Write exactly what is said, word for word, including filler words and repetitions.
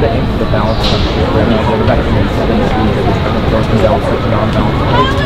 try to aim for the balance of the field. I mean, everybody can make seven speeds, every time the force is out, switching on balance.